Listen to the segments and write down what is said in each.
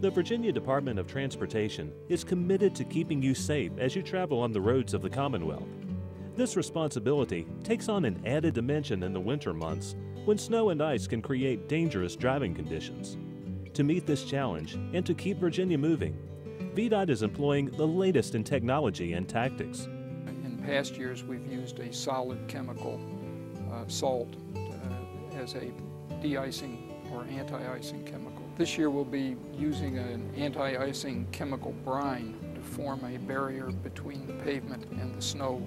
The Virginia Department of Transportation is committed to keeping you safe as you travel on the roads of the Commonwealth. This responsibility takes on an added dimension in the winter months when snow and ice can create dangerous driving conditions. To meet this challenge and to keep Virginia moving, VDOT is employing the latest in technology and tactics. In past years, we've used a solid chemical salt as a de-icing or anti-icing chemical. This year we'll be using an anti-icing chemical brine to form a barrier between the pavement and the snow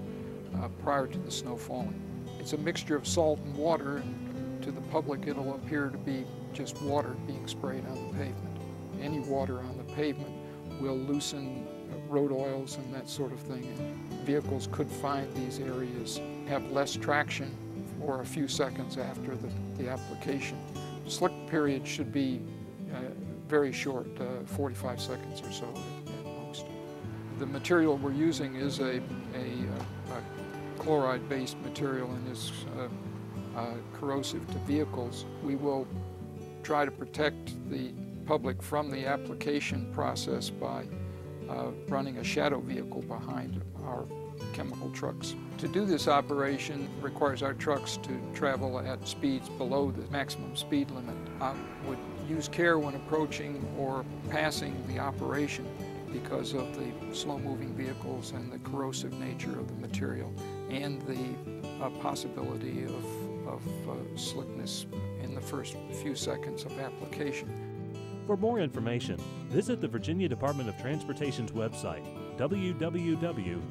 prior to the snow falling. It's a mixture of salt and water, and to the public it'll appear to be just water being sprayed on the pavement. Any water on the pavement will loosen road oils and that sort of thing. And vehicles could find these areas, have less traction for a few seconds after the application. The slick period should be very short, 45 seconds or so at most. The material we're using is a chloride-based material and is corrosive to vehicles. We will try to protect the public from the application process by running a shadow vehicle behind our chemical trucks. To do this operation requires our trucks to travel at speeds below the maximum speed limit. I would use care when approaching or passing the operation because of the slow-moving vehicles and the corrosive nature of the material and the possibility of slickness in the first few seconds of application. For more information, visit the Virginia Department of Transportation's website, www.virginiadot.org.